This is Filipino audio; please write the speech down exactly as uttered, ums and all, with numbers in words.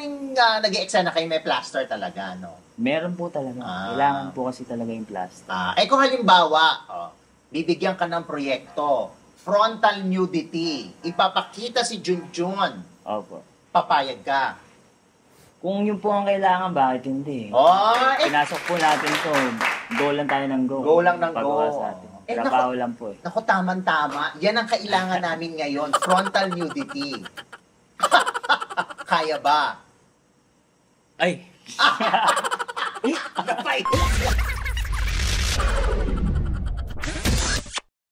maraming uh, nag-e-eksena kayo, may plaster talaga, no? Meron po talaga. Ah. Kailangan po kasi talaga yung plaster. Ah. Eh kung halimbawa, oh, bibigyan ka ng proyekto, frontal nudity, ipapakita si Junjun. Opo. Papayag ka. Kung yun po ang kailangan, bakit hindi? Oh, eh. Pinasok po natin ito. Go lang tayo ng go. Go lang ng go. Eh, trabaho lang po eh. Naku, tamang-tama. Yan ang kailangan namin ngayon. Frontal nudity. Kaya ba? Ay. Napay.